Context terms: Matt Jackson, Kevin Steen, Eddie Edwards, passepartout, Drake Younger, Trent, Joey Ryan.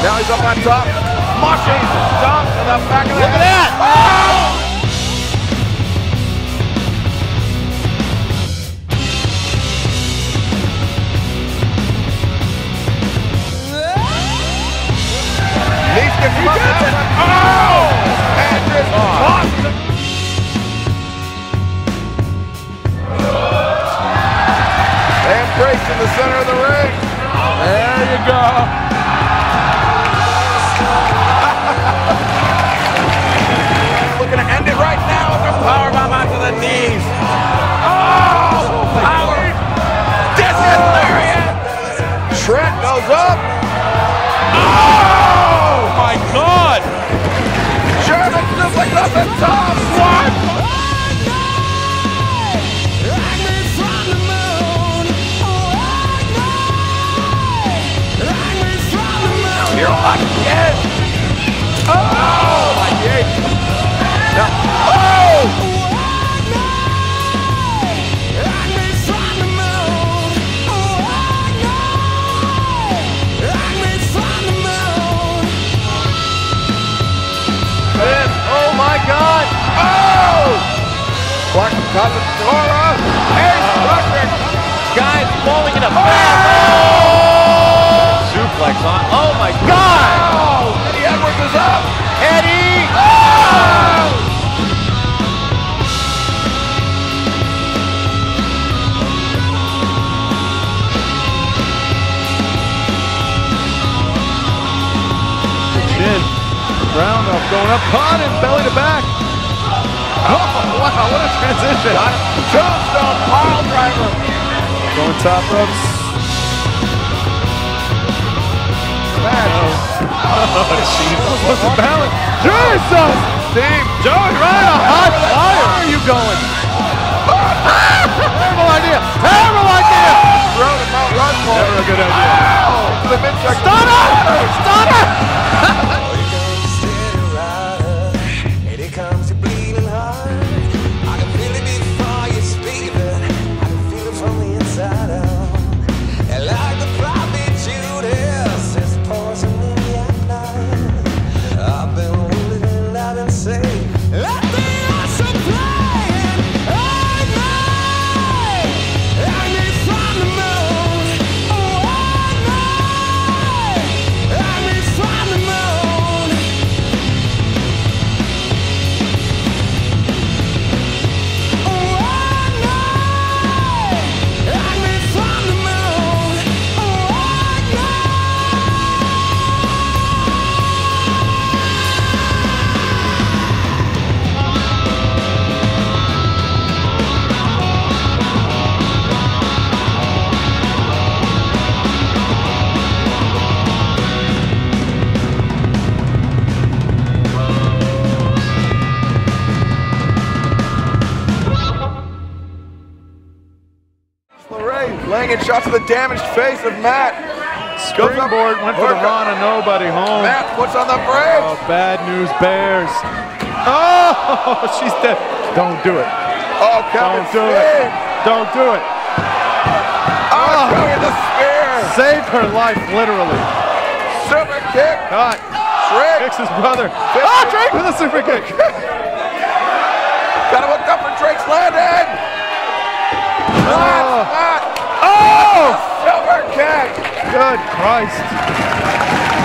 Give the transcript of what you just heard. Now he's up on top. Mushy stops in the back of the head. Look at that! Oh! Leaf gets up. Oh! And just tossed him. And breaks in the center of the ring. There you go. Going to end it right now with a powerbomb onto the knees. Oh! Power! Distant lariat! Trent goes up. Oh! My God! Sherman just like up and top. What? You're again. Oh! My God! Oh! Oh my God! Oh! Black Cosmetora! Hey, Strucker! Guys falling in a bath! Oh! Suplex on! Oh my God! Oh! Eddie Edwards is up! Eddie! Oh! Roundoff going up, caught him, belly to back. Oh, wow, what a transition. Tombstone pile driver. Going top ropes. Oh, Jesus. What's the balance? Jesus! Damn, Joey Ryan, a hot fire. Where are you going? Terrible idea. Terrible idea. Road and Mount Rushmore. Never a good idea. Oh, stunner! Stunner! Laying in shots to the damaged face of Matt. Springboard went for the Rana, nobody home. Matt puts on the brakes. Oh, bad news bears. Oh, she's dead. Don't do it. Oh, Kevin Steen. Don't do it. Oh, the spear. Saved her life, literally. Super kick. Cut. Drake. Kicks his brother. Oh, Drake with a super kick. Gotta look up for Drake's landing. Oh. Matt. Oh! Silver kick! Good Christ.